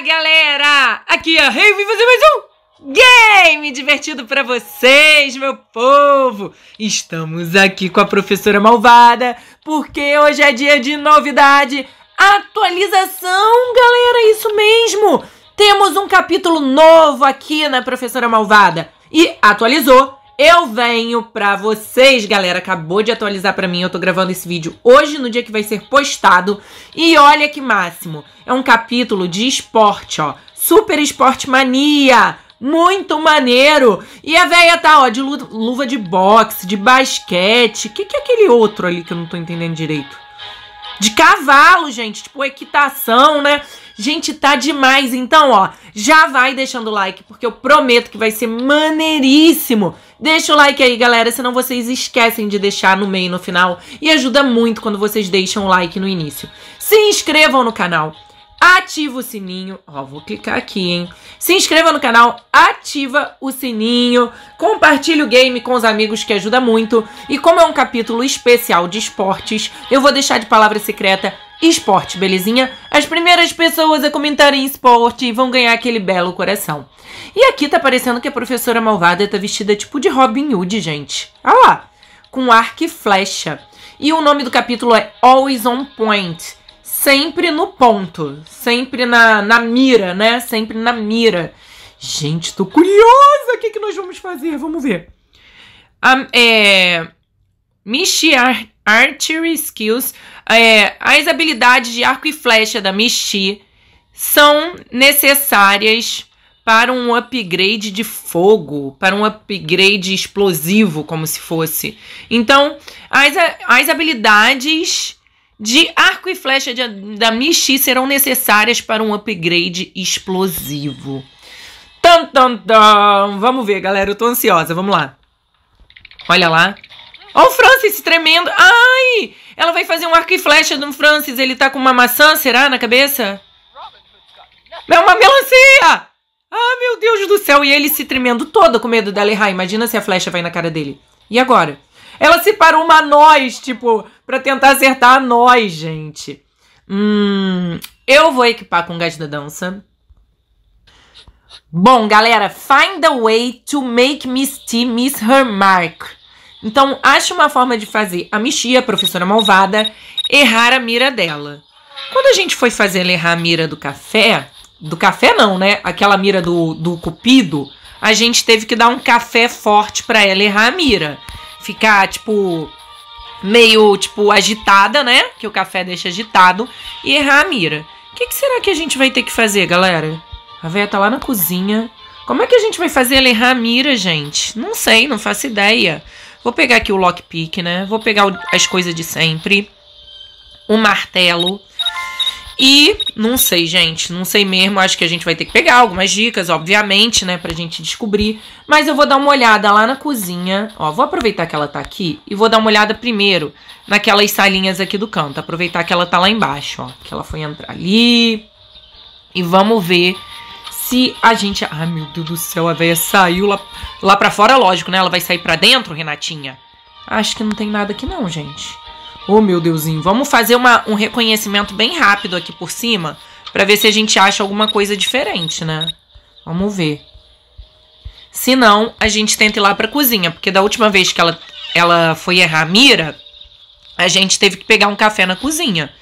Fala, galera! Aqui é a Rei, vim fazer mais um game divertido pra vocês, meu povo! Estamos aqui com a professora malvada, porque hoje é dia de novidade, atualização, galera, isso mesmo! Temos um capítulo novo aqui na professora malvada, e atualizou. Eu venho pra vocês, galera, acabou de atualizar pra mim, eu tô gravando esse vídeo hoje, no dia que vai ser postado, e olha que máximo, é um capítulo de esporte, ó, super esporte mania, muito maneiro, e a véia tá, ó, de luva de boxe, de basquete, o que é aquele outro ali que eu não tô entendendo direito? De cavalo, gente, tipo equitação, né? Gente, tá demais, então, ó, já vai deixando o like, porque eu prometo que vai ser maneiríssimo. Deixa o like aí, galera, senão vocês esquecem de deixar no meio e no final. E ajuda muito quando vocês deixam o like no início. Se inscrevam no canal, ativa o sininho. Ó, vou clicar aqui, hein. Se inscreva no canal, ativa o sininho, compartilhe o game com os amigos que ajuda muito. E como é um capítulo especial de esportes, eu vou deixar de palavra secreta esporte, belezinha? As primeiras pessoas a comentarem esporte vão ganhar aquele belo coração. E aqui tá parecendo que a professora malvada tá vestida tipo de Robin Hood, gente. Olha lá, com arco e flecha. E o nome do capítulo é Always On Point. Sempre no ponto, sempre na mira, né? Sempre na mira. Gente, tô curiosa, o que nós vamos fazer? Vamos ver. Mishi Archery Skills, as habilidades de arco e flecha da Miss T são necessárias para um upgrade de fogo, para um upgrade explosivo, como se fosse. Então, as habilidades de arco e flecha da Miss T serão necessárias para um upgrade explosivo. Tum, tum, tum. Vamos ver, galera, eu tô ansiosa, vamos lá. Olha lá. Olha o Francis tremendo. Ai! Ela vai fazer um arco e flecha do Francis. Ele tá com uma maçã, será, na cabeça? É uma melancia! Ah, meu Deus do céu. E ele se tremendo todo com medo dela errar. Imagina se a flecha vai na cara dele. E agora? Ela separou uma nós, tipo, pra tentar acertar a nós, gente. Eu vou equipar com o gás da dança. Bom, galera. Find a way to make Miss T miss her mark. Então, acha uma forma de fazer a Miss T, a professora malvada, errar a mira dela. Quando a gente foi fazer ela errar a mira do café não, né? Aquela mira do cupido, a gente teve que dar um café forte pra ela errar a mira. Ficar, tipo, meio, tipo, agitada, né? Que o café deixa agitado. E errar a mira. O que será que a gente vai ter que fazer, galera? A véia tá lá na cozinha. Como é que a gente vai fazer ela errar a mira, gente? Não sei, não faço ideia. Vou pegar aqui o lockpick, né? Vou pegar as coisas de sempre. O martelo. E não sei, gente. Não sei mesmo. Acho que a gente vai ter que pegar algumas dicas, obviamente, né? Pra gente descobrir. Mas eu vou dar uma olhada lá na cozinha. Ó, vou aproveitar que ela tá aqui e vou dar uma olhada primeiro naquelas salinhas aqui do canto. Aproveitar que ela tá lá embaixo, ó. Que ela foi entrar ali. E vamos ver se a gente... Ai, meu Deus do céu, a véia saiu lá pra fora, lógico, né? Ela vai sair pra dentro, Renatinha? Acho que não tem nada aqui não, gente. Oh, meu Deusinho. Vamos fazer um reconhecimento bem rápido aqui por cima pra ver se a gente acha alguma coisa diferente, né? Vamos ver. Se não, a gente tenta ir lá pra cozinha, porque da última vez que ela foi errar a mira, a gente teve que pegar um café na cozinha.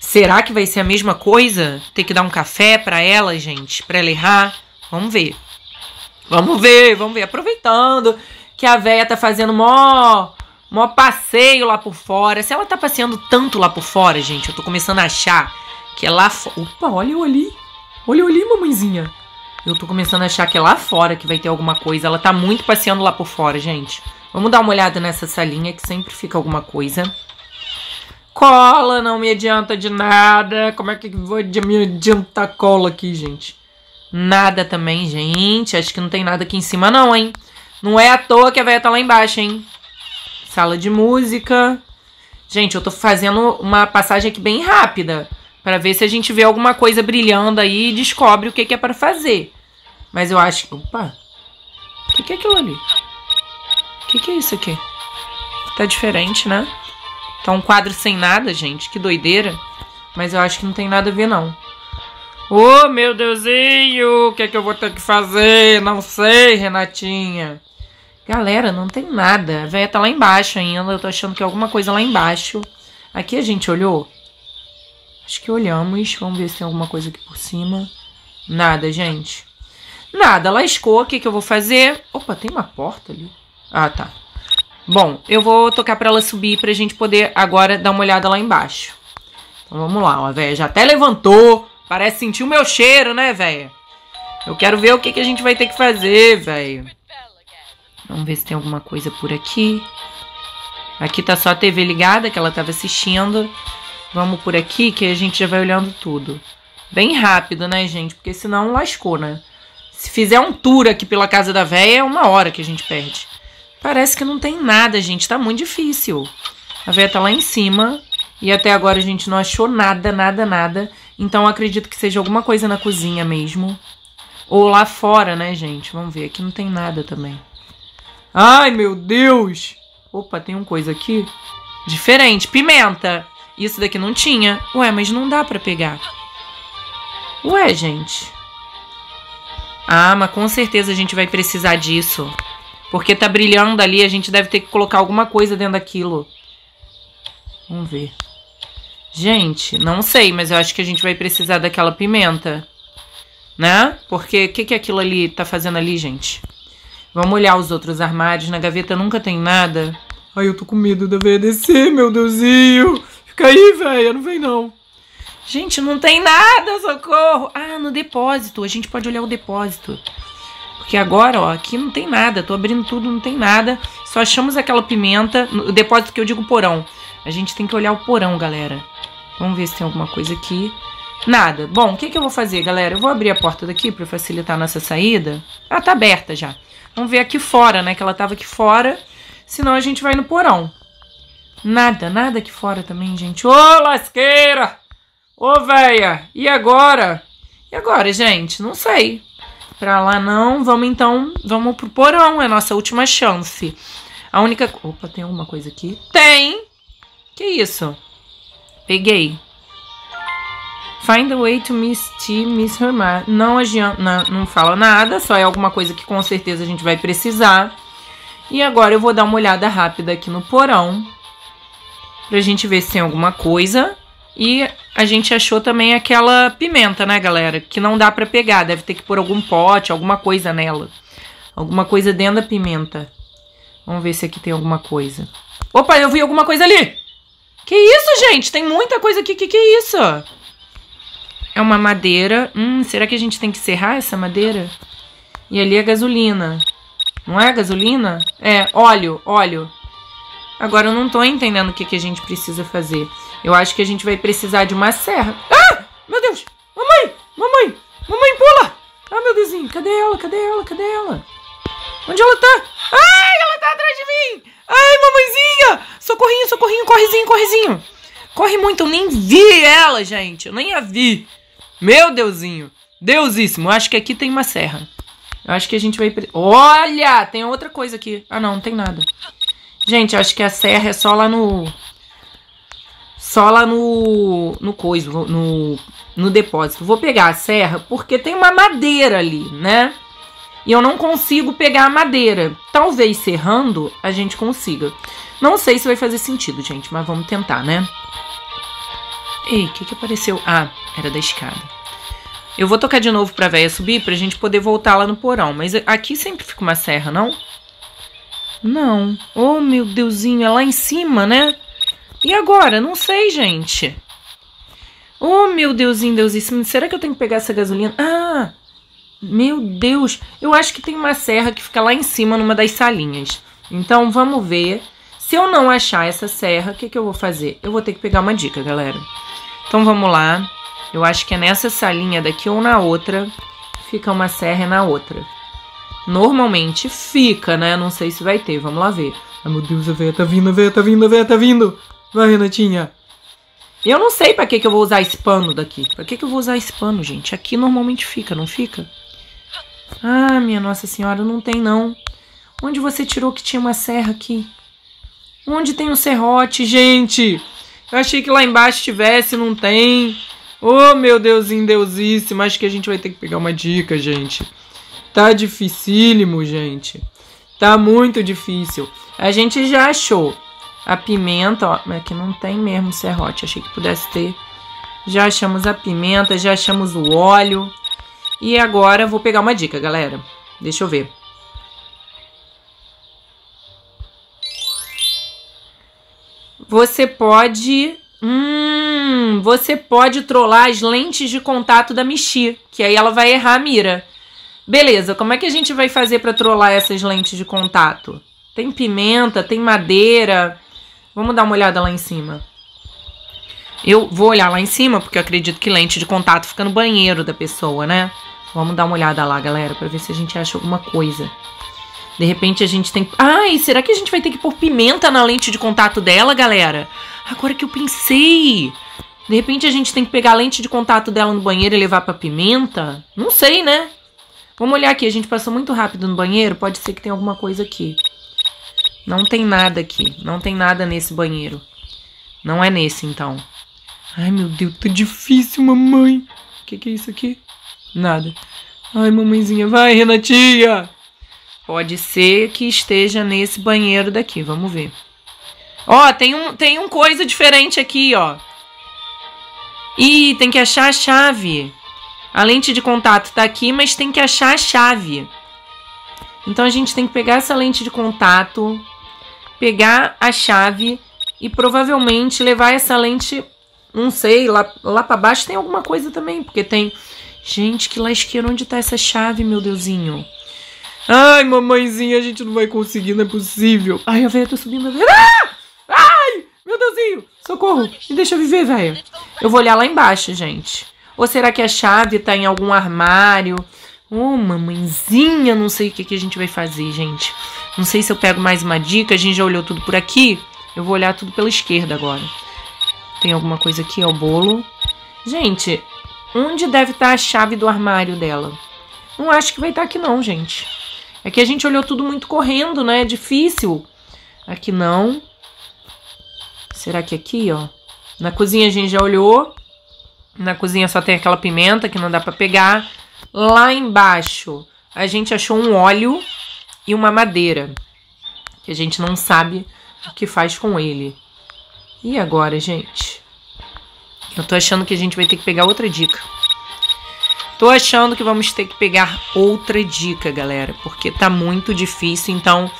Será que vai ser a mesma coisa? Ter que dar um café pra ela, gente? Pra ela errar? Vamos ver. Vamos ver. Aproveitando que a véia tá fazendo mó passeio lá por fora. Se ela tá passeando tanto lá por fora, gente, eu tô começando a achar que é lá fora... Opa, olha eu ali. Olha eu ali, mamãezinha. Eu tô começando a achar que é lá fora que vai ter alguma coisa. Ela tá muito passeando lá por fora, gente. Vamos dar uma olhada nessa salinha que sempre fica alguma coisa. Cola não me adianta de nada. Como é que vou me adiantar cola aqui, gente? Nada também, gente. Acho que não tem nada aqui em cima não, hein? Não é à toa que a véia tá lá embaixo, hein? Sala de música. Gente, eu tô fazendo uma passagem aqui bem rápida pra ver se a gente vê alguma coisa brilhando aí e descobre o que é pra fazer. Mas eu acho que... Opa! O que é aquilo ali? O que é isso aqui? Tá diferente, né? Tá um quadro sem nada, gente. Que doideira. Mas eu acho que não tem nada a ver, não. Oh, meu Deusinho, o que é que eu vou ter que fazer? Não sei, Renatinha. Galera, não tem nada. A véia tá lá embaixo ainda. Eu tô achando que é alguma coisa lá embaixo. Aqui a gente olhou? Acho que olhamos. Vamos ver se tem alguma coisa aqui por cima. Nada, gente. Nada, lascou. O que é que eu vou fazer? Opa, tem uma porta ali. Ah, tá. Bom, eu vou tocar pra ela subir pra gente poder agora dar uma olhada lá embaixo. Então vamos lá. A véia já até levantou. Parece sentir o meu cheiro, né, véia? Eu quero ver o que a gente vai ter que fazer, véia. Vamos ver se tem alguma coisa por aqui. Aqui tá só a TV ligada, que ela tava assistindo. Vamos por aqui, que a gente já vai olhando tudo. Bem rápido, né, gente? Porque senão lascou, né? Se fizer um tour aqui pela casa da véia, é uma hora que a gente perde. Parece que não tem nada, gente. Tá muito difícil. A véia tá lá em cima. E até agora a gente não achou nada, nada, nada. Então eu acredito que seja alguma coisa na cozinha mesmo. Ou lá fora, né, gente? Vamos ver, aqui não tem nada também. Ai, meu Deus! Opa, tem uma coisa aqui. Diferente, pimenta. Isso daqui não tinha. Ué, mas não dá pra pegar. Ué, gente. Ah, mas com certeza a gente vai precisar disso. Porque tá brilhando ali, a gente deve ter que colocar alguma coisa dentro daquilo. Vamos ver. Gente, não sei, mas eu acho que a gente vai precisar daquela pimenta, né? Porque o que aquilo ali tá fazendo ali, gente? Vamos olhar os outros armários. Na gaveta nunca tem nada. Ai, eu tô com medo da véia descer, meu Deusinho. Fica aí, véia, não vem não. Gente, não tem nada, socorro. Ah, no depósito. A gente pode olhar o depósito. Porque agora, ó, aqui não tem nada. Tô abrindo tudo, não tem nada. Só achamos aquela pimenta. O depósito que eu digo porão. A gente tem que olhar o porão, galera. Vamos ver se tem alguma coisa aqui. Nada. Bom, o que eu vou fazer, galera? Eu vou abrir a porta daqui pra facilitar a nossa saída. Ah, tá aberta já. Vamos ver aqui fora, né? Que ela tava aqui fora. Senão a gente vai no porão. Nada, nada aqui fora também, gente. Ô, lasqueira! Ô, véia! E agora? E agora, gente? Não sei. Pra lá não. Vamos, então. Vamos pro porão. É a nossa última chance. A única... Opa, tem alguma coisa aqui? Tem! Que isso? Peguei. Find a way to Miss T, Miss Her. Não adianta, não fala nada, só é alguma coisa que com certeza a gente vai precisar. E agora eu vou dar uma olhada rápida aqui no porão. Pra gente ver se tem alguma coisa. E a gente achou também aquela pimenta, né, galera? Que não dá pra pegar, deve ter que pôr algum pote, alguma coisa nela. Alguma coisa dentro da pimenta. Vamos ver se aqui tem alguma coisa. Opa, eu vi alguma coisa ali! Que isso, gente? Tem muita coisa aqui. Que é isso? É uma madeira. Será que a gente tem que serrar essa madeira? E ali é gasolina. Não é gasolina? É, óleo, óleo. Agora eu não tô entendendo o que a gente precisa fazer. Eu acho que a gente vai precisar de uma serra. Ah! Meu Deus! Mamãe! Mamãe! Mamãe, pula! Ah, meu Deusinho! Cadê ela? Cadê ela? Cadê ela? Onde ela tá? Ai, ela tá atrás de mim! Ai, mamãezinha! Socorrinho, socorrinho, correzinho, correzinho. Corre muito, eu nem vi ela, gente. Eu nem a vi. Meu Deusinho. Deusíssimo, eu acho que aqui tem uma serra. Eu acho que a gente vai... Olha, tem outra coisa aqui. Ah, não, não tem nada. Gente, eu acho que a serra é só lá no... Só lá no... No coisa, no depósito. Vou pegar a serra porque tem uma madeira ali, né? E eu não consigo pegar a madeira. Talvez serrando a gente consiga. Não sei se vai fazer sentido, gente. Mas vamos tentar, né? Ei, o que apareceu? Ah, era da escada. Eu vou tocar de novo pra véia subir pra gente poder voltar lá no porão. Mas aqui sempre fica uma serra, não? Não. Oh, meu Deusinho. É lá em cima, né? E agora? Não sei, gente. Oh, meu Deusinho, Deusíssimo. Será que eu tenho que pegar essa gasolina? Ah... Meu Deus, eu acho que tem uma serra que fica lá em cima numa das salinhas. Então vamos ver. Se eu não achar essa serra, o que eu vou fazer? Eu vou ter que pegar uma dica, galera. Então vamos lá. Eu acho que é nessa salinha daqui ou na outra. Fica uma serra na outra. Normalmente fica, né? Não sei se vai ter, vamos lá ver. Ai, meu Deus, a véia tá vindo, a véia tá vindo, a véia tá vindo. Vai, Renatinha. Eu não sei pra que eu vou usar esse pano daqui. Pra que eu vou usar esse pano, gente? Aqui normalmente fica, não fica? Ah, minha Nossa Senhora, não tem não. Onde você tirou que tinha uma serra aqui? Onde tem um serrote, gente? Eu achei que lá embaixo tivesse, não tem. Oh, meu Deusinho, Deusíssimo. Acho que a gente vai ter que pegar uma dica, gente. Tá dificílimo, gente. Tá muito difícil. A gente já achou a pimenta, ó. Mas aqui não tem mesmo serrote. Achei que pudesse ter. Já achamos a pimenta, já achamos o óleo. E agora vou pegar uma dica, galera. Deixa eu ver. Você pode trollar as lentes de contato da Mishi, que aí ela vai errar a mira. Beleza, como é que a gente vai fazer para trollar essas lentes de contato? Tem pimenta, tem madeira. Vamos dar uma olhada lá em cima. Eu vou olhar lá em cima, porque eu acredito que lente de contato fica no banheiro da pessoa, né? Vamos dar uma olhada lá, galera, para ver se a gente acha alguma coisa. De repente a gente tem... Ai, será que a gente vai ter que pôr pimenta na lente de contato dela, galera? Agora que eu pensei. De repente a gente tem que pegar a lente de contato dela no banheiro e levar pra pimenta? Não sei, né? Vamos olhar aqui. A gente passou muito rápido no banheiro. Pode ser que tenha alguma coisa aqui. Não tem nada aqui. Não tem nada nesse banheiro. Não é nesse, então. Ai, meu Deus. Tá difícil, mamãe. O que que é isso aqui? Nada. Ai, mamãezinha. Vai, Renatinha. Pode ser que esteja nesse banheiro daqui. Vamos ver. Ó, tem um coisa diferente aqui, ó. Ih, tem que achar a chave. A lente de contato tá aqui, mas tem que achar a chave. Então a gente tem que pegar essa lente de contato, pegar a chave e provavelmente levar essa lente, não sei, lá pra baixo tem alguma coisa também, porque tem... Gente, que lasqueira, onde tá essa chave, meu Deusinho? Ai, mamãezinha, a gente não vai conseguir, não é possível. Ai, a velha tá subindo. Ah! Ai, meu Deusinho, socorro, me deixa viver, velha. Eu vou olhar lá embaixo, gente. Ou será que a chave tá em algum armário? Oh, mamãezinha, não sei o que a gente vai fazer, gente. Não sei se eu pego mais uma dica, a gente já olhou tudo por aqui. Eu vou olhar tudo pela esquerda agora. Tem alguma coisa aqui, ó, o bolo. Gente, onde deve estar a chave do armário dela? Não acho que vai estar aqui não, gente. É que a gente olhou tudo muito correndo, né? É difícil. Aqui não. Será que aqui, ó? Na cozinha a gente já olhou. Na cozinha só tem aquela pimenta que não dá pra pegar. Lá embaixo a gente achou um óleo e uma madeira. Que a gente não sabe o que faz com ele. E agora, gente? Eu tô achando que a gente vai ter que pegar outra dica. Tô achando que vamos ter que pegar outra dica, galera, porque tá muito difícil, então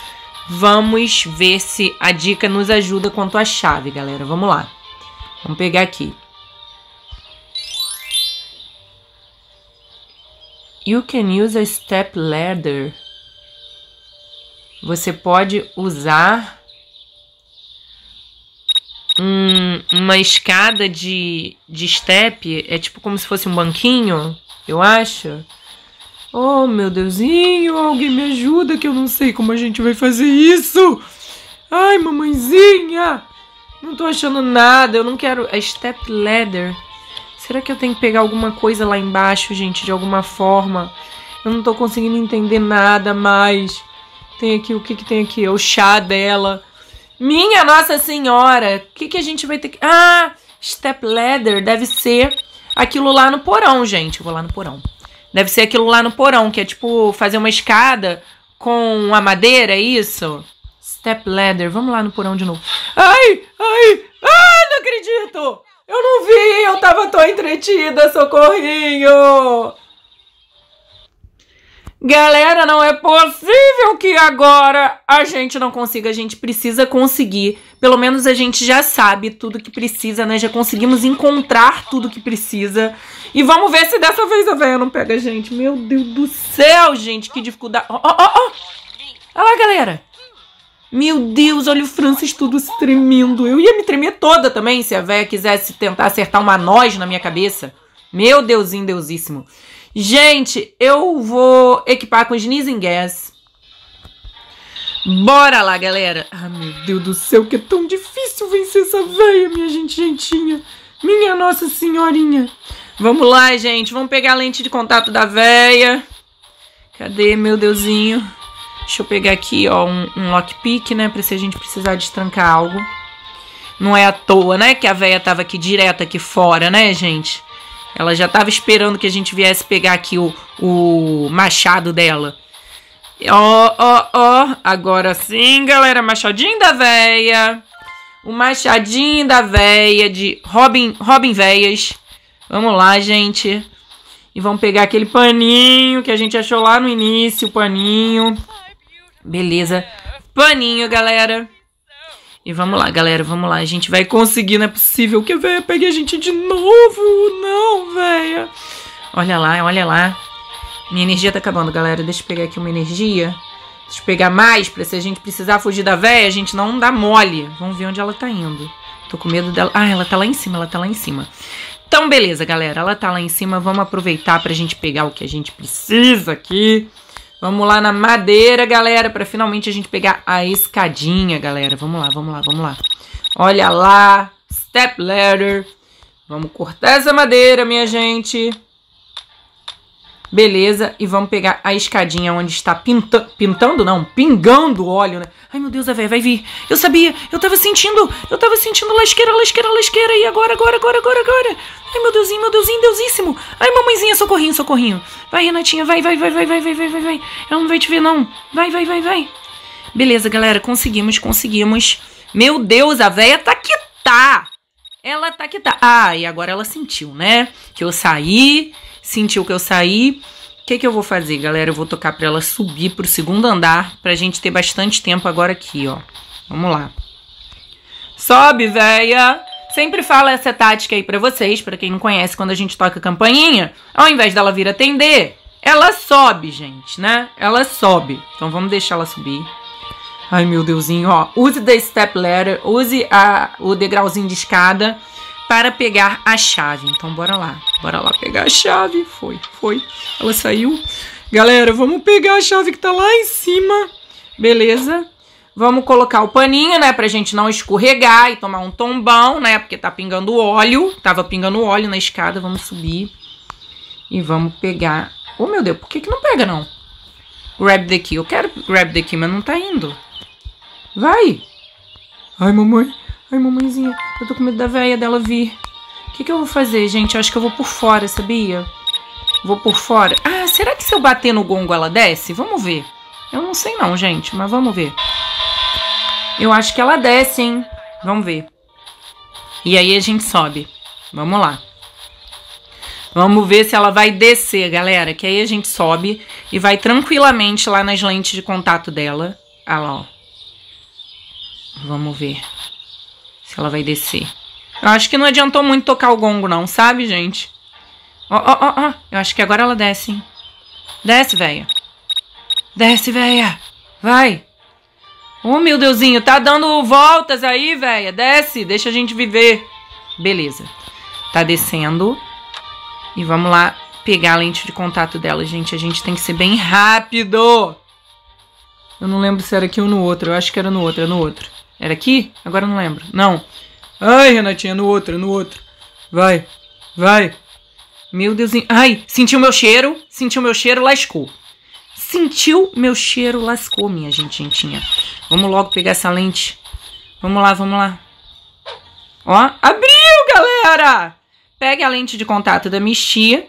vamos ver se a dica nos ajuda quanto à chave, galera. Vamos lá. Vamos pegar aqui. You can use a step ladder. Você pode usar uma escada de step, é tipo como se fosse um banquinho. Eu acho. Oh, meu Deusinho, alguém me ajuda que eu não sei como a gente vai fazer isso. Ai, mamãezinha. Não tô achando nada, eu não quero... A step ladder. Será que eu tenho que pegar alguma coisa lá embaixo, gente, de alguma forma? Eu não tô conseguindo entender nada mais. Tem aqui, o que que tem aqui? É o chá dela. Minha Nossa Senhora. O que que a gente vai ter que... Ah, step ladder deve ser... Aquilo lá no porão, gente. Eu vou lá no porão. Deve ser aquilo lá no porão, que é tipo fazer uma escada com a madeira, é isso? Step ladder. Vamos lá no porão de novo. Ai, ai, ai, não acredito! Eu não vi, eu tava tão entretida, socorrinho! Galera, não é possível que agora a gente não consiga. A gente precisa conseguir. Pelo menos a gente já sabe tudo que precisa, né? Já conseguimos encontrar tudo que precisa. E vamos ver se dessa vez a velha não pega a gente. Meu Deus do céu, gente. Que dificuldade. Ó, ó, ó. Olha lá, galera. Meu Deus, olha o Francis todo se tremendo. Eu ia me tremer toda também se a velha quisesse tentar acertar uma noz na minha cabeça. Meu Deusinho, Deusíssimo. Gente, eu vou equipar com os Sneezing Gas. Bora lá, galera. Ah, meu Deus do céu, que é tão difícil vencer essa velha, minha gente, gentinha. Minha Nossa Senhorinha. Vamos lá, gente. Vamos pegar a lente de contato da velha. Cadê, meu Deusinho? Deixa eu pegar aqui, ó, um lockpick, né? Pra se a gente precisar destrancar algo. Não é à toa, né? Que a velha tava aqui direto aqui fora, né, gente? Ela já tava esperando que a gente viesse pegar aqui o machado dela. Ó, ó, ó. Agora sim, galera. Machadinho da véia. O machadinho da véia de Robin Véias. Vamos lá, gente. E vamos pegar aquele paninho que a gente achou lá no início. O paninho. Beleza. Paninho, galera. E vamos lá, galera. Vamos lá. A gente vai conseguir. Não é possível que a véia pegue a gente de novo. Não, véia. Olha lá, olha lá. Minha energia tá acabando, galera. Deixa eu pegar aqui uma energia. Deixa eu pegar mais, pra se a gente precisar fugir da véia, a gente não dá mole. Vamos ver onde ela tá indo. Tô com medo dela. Ah, ela tá lá em cima, ela tá lá em cima. Então, beleza, galera. Ela tá lá em cima. Vamos aproveitar pra gente pegar o que a gente precisa aqui. Vamos lá na madeira, galera, pra finalmente a gente pegar a escadinha, galera. Vamos lá, vamos lá, vamos lá. Olha lá. Step ladder. Vamos cortar essa madeira, minha gente. Beleza, e vamos pegar a escadinha onde está pingando óleo, né? Ai, meu Deus, a véia vai vir. Eu sabia, eu tava sentindo lasqueira. E agora. Ai, meu Deusinho, Deusíssimo. Ai, mamãezinha, socorrinho. Vai, Renatinha, vai. Ela não vai te ver, não. Vai. Beleza, galera, conseguimos. Meu Deus, a véia tá que tá. Ela tá que tá. Ah, e agora ela sentiu, né? Que eu saí... Sentiu que eu saí. O que eu vou fazer, galera? Eu vou tocar pra ela subir pro segundo andar, pra gente ter bastante tempo agora aqui, ó. Vamos lá. Sobe, véia! Sempre falo essa tática aí pra vocês, pra quem não conhece, quando a gente toca a campainha, ao invés dela vir atender, ela sobe, gente, né? Ela sobe. Então vamos deixar ela subir. Ai, meu Deusinho, ó. Use the step ladder, use o degrauzinho de escada para pegar a chave. Então bora lá pegar a chave. Foi, ela saiu. Galera, vamos pegar a chave que tá lá em cima. Beleza, vamos colocar o paninho, né, pra gente não escorregar e tomar um tombão, né, porque tá pingando óleo, tava pingando óleo na escada. Vamos subir e vamos pegar, oh meu Deus, por que não pega não? Grab the key, eu quero grab the key, mas não tá indo. Vai, ai mamãe. Ai, mamãezinha, eu tô com medo da véia dela vir. O que eu vou fazer, gente? Eu acho que eu vou por fora, sabia? Vou por fora. Ah, será que se eu bater no gongo ela desce? Vamos ver. Eu não sei não, gente, mas vamos ver. Eu acho que ela desce, hein? Vamos ver. E aí a gente sobe. Vamos lá. Vamos ver se ela vai descer, galera. Que aí a gente sobe e vai tranquilamente lá nas lentes de contato dela. Ah lá, ó. Vamos ver. Ela vai descer. Eu acho que não adiantou muito tocar o gongo não, sabe, gente? Ó. Eu acho que agora ela desce, hein? Desce, véia. Desce, véia. Vai. Oh, meu Deusinho. Tá dando voltas aí, véia. Desce. Deixa a gente viver. Beleza. Tá descendo. E vamos lá pegar a lente de contato dela, gente. A gente tem que ser bem rápido. Eu não lembro se era aqui ou no outro. Eu acho que era no outro. É no outro. Era aqui? Agora eu não lembro. Não. Ai, Renatinha, no outro. Vai. Meu Deusinho. Ai, sentiu meu cheiro, lascou. Sentiu meu cheiro, lascou, minha gentinha. Vamos logo pegar essa lente. Vamos lá. Ó, abriu, galera! Pegue a lente de contato da Miss T.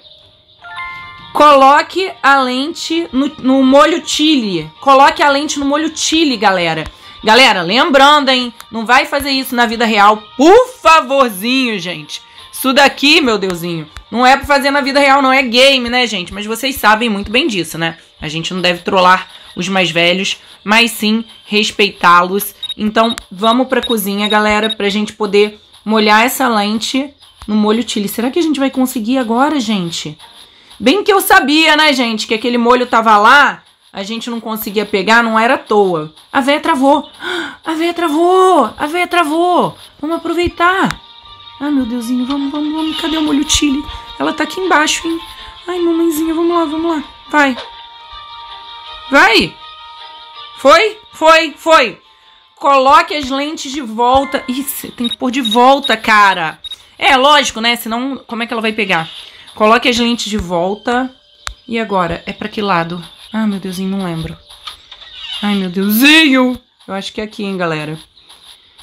Coloque a lente no molho chili. Coloque a lente no molho chili, galera. Galera, lembrando, hein? Não vai fazer isso na vida real, por favorzinho, gente. Isso daqui, meu Deusinho, não é pra fazer na vida real, não. É game, né, gente? Mas vocês sabem muito bem disso, né? A gente não deve trollar os mais velhos, mas sim respeitá-los. Então, vamos pra cozinha, galera, pra gente poder molhar essa lente no molho chili. Será que a gente vai conseguir agora, gente? Bem que eu sabia, né, gente, que aquele molho tava lá... A gente não conseguia pegar, não era à toa. A véia travou. A véia travou. Vamos aproveitar. Ai, meu Deusinho, vamos. Cadê o molho chili? Ela tá aqui embaixo, hein? Ai, mamãezinha, vamos lá. Vai. Foi. Coloque as lentes de volta. Isso, tem que pôr de volta, cara. É, lógico, né? Senão, como é que ela vai pegar? Coloque as lentes de volta. E agora? É pra que lado? Ah, meu Deusinho, não lembro. Ai, meu Deusinho. Eu acho que é aqui, hein, galera.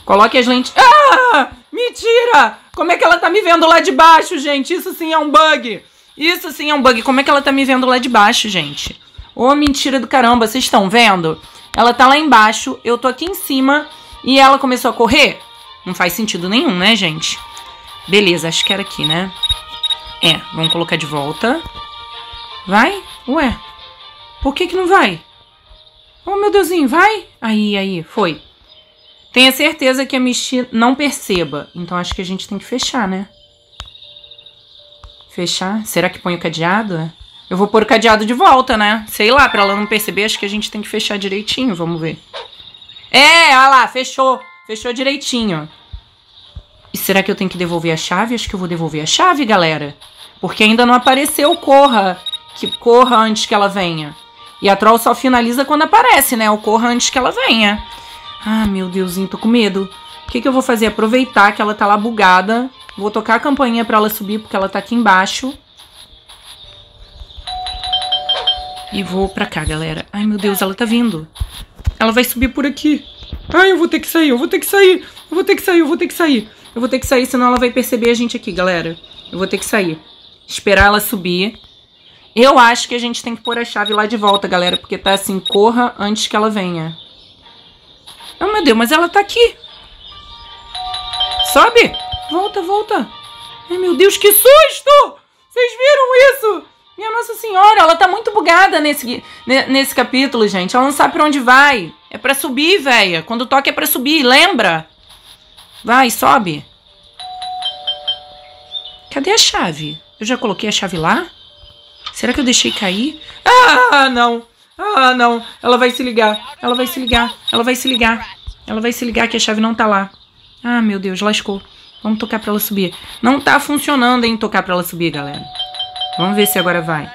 Coloque as lentes... Ah! Mentira! Como é que ela tá me vendo lá de baixo, gente? Isso sim é um bug. Isso sim é um bug. Como é que ela tá me vendo lá de baixo, gente? Ô, mentira do caramba. Vocês estão vendo? Ela tá lá embaixo, eu tô aqui em cima e ela começou a correr? Não faz sentido nenhum, né, gente? Beleza, acho que era aqui, né? É, vamos colocar de volta. Vai? Ué, por que que não vai? Oh, meu Deusinho, vai? Aí, foi. Tenha certeza que a Mishi não perceba. Então, acho que a gente tem que fechar, né? Fechar? Será que põe o cadeado? Eu vou pôr o cadeado de volta, né? Sei lá, pra ela não perceber, acho que a gente tem que fechar direitinho. Vamos ver. É, olha lá, fechou. Fechou direitinho. E será que eu tenho que devolver a chave? Acho que eu vou devolver a chave, galera. Porque ainda não apareceu, corra. Que corra antes que ela venha. E a troll só finaliza quando aparece, né? O corra antes que ela venha. Ah, meu Deusinho, tô com medo. O que que eu vou fazer? Aproveitar que ela tá lá bugada. Vou tocar a campainha pra ela subir, porque ela tá aqui embaixo. E vou pra cá, galera. Ai, meu Deus, ela tá vindo. Ela vai subir por aqui. Ai, eu vou ter que sair, eu vou ter que sair, senão ela vai perceber a gente aqui, galera. Eu vou ter que sair. Esperar ela subir. Eu acho que a gente tem que pôr a chave lá de volta, galera. Porque tá assim, corra antes que ela venha. Oh, meu Deus, mas ela tá aqui. Sobe. Volta, volta. Ai, meu Deus, que susto! Vocês viram isso? Minha Nossa Senhora, ela tá muito bugada nesse capítulo, gente. Ela não sabe pra onde vai. É pra subir, véia. Quando toca é pra subir, lembra? Vai, sobe. Cadê a chave? Eu já coloquei a chave lá? Será que eu deixei cair? Ah, não. Ah, não. Ela vai se ligar. Ela vai se ligar. Ela vai se ligar. Ela vai se ligar que a chave não tá lá. Ah, meu Deus. Lascou. Vamos tocar pra ela subir. Não tá funcionando, hein, tocar pra ela subir, galera. Vamos ver se agora vai.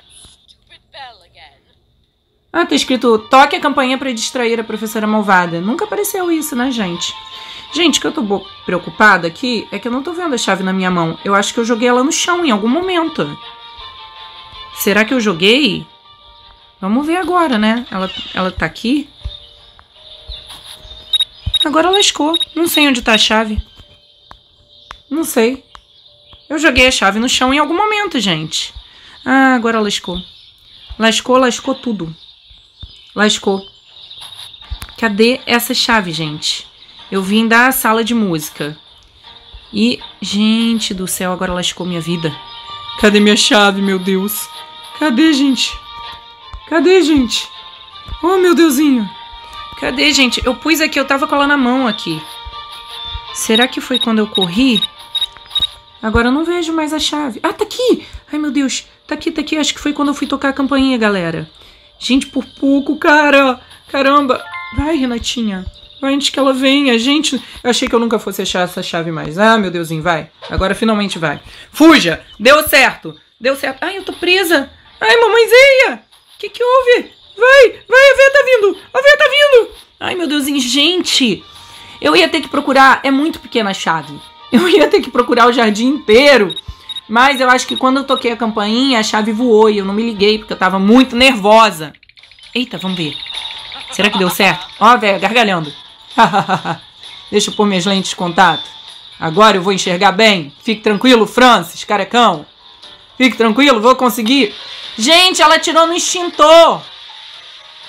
Ah, tá escrito toque a campainha pra distrair a professora malvada. Nunca apareceu isso, né, gente? Gente, o que eu tô preocupada aqui é que eu não tô vendo a chave na minha mão. Eu acho que eu joguei ela no chão em algum momento. Será que eu joguei? Vamos ver agora, né? Ela tá aqui. Agora lascou. Não sei onde tá a chave. Não sei. Eu joguei a chave no chão em algum momento, gente. Ah, agora lascou. Lascou, lascou tudo. Lascou. Cadê essa chave, gente? Eu vim da sala de música. E, gente do céu, agora lascou minha vida. Cadê minha chave, meu Deus? Cadê, gente? Cadê, gente? Oh, meu Deusinho. Cadê, gente? Eu pus aqui, eu tava com ela na mão aqui. Será que foi quando eu corri? Agora eu não vejo mais a chave. Ah, tá aqui! Ai, meu Deus. Tá aqui, tá aqui. Acho que foi quando eu fui tocar a campainha, galera. Gente, por pouco, cara. Caramba. Vai, Renatinha. Vai antes que ela venha. Gente, eu achei que eu nunca fosse achar essa chave mais. Ah, meu Deusinho, vai. Agora finalmente vai. Fuja! Deu certo. Deu certo. Ai, eu tô presa. Ai, mamãezinha. Que houve? Vai, a véia tá vindo! A véia tá vindo! Ai, meu Deusinho, gente! Eu ia ter que procurar... É muito pequena a chave. Eu ia ter que procurar o jardim inteiro. Mas eu acho que quando eu toquei a campainha, a chave voou e eu não me liguei, porque eu tava muito nervosa. Eita, vamos ver. Será que deu certo? Ó, a véia, gargalhando. Deixa eu pôr minhas lentes de contato. Agora eu vou enxergar bem. Fique tranquilo, Francis, carecão. Fique tranquilo, vou conseguir... Gente, ela atirou no extintor.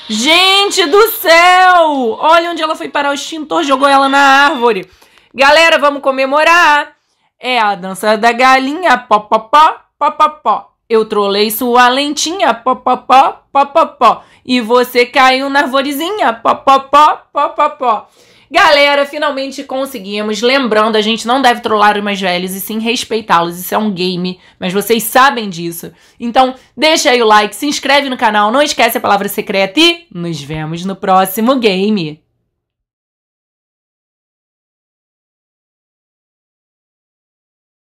Gente do céu! Olha onde ela foi parar, o extintor jogou ela na árvore. Galera, vamos comemorar. É a dança da galinha, popopó, popopó. Eu trolei sua lentinha, popopó, popopó. E você caiu na arvorezinha, popopó, popopó. Galera, finalmente conseguimos. Lembrando, a gente não deve trollar os mais velhos e sim respeitá-los. Isso é um game, mas vocês sabem disso. Então, deixa aí o like, se inscreve no canal, não esquece a palavra secreta e nos vemos no próximo game.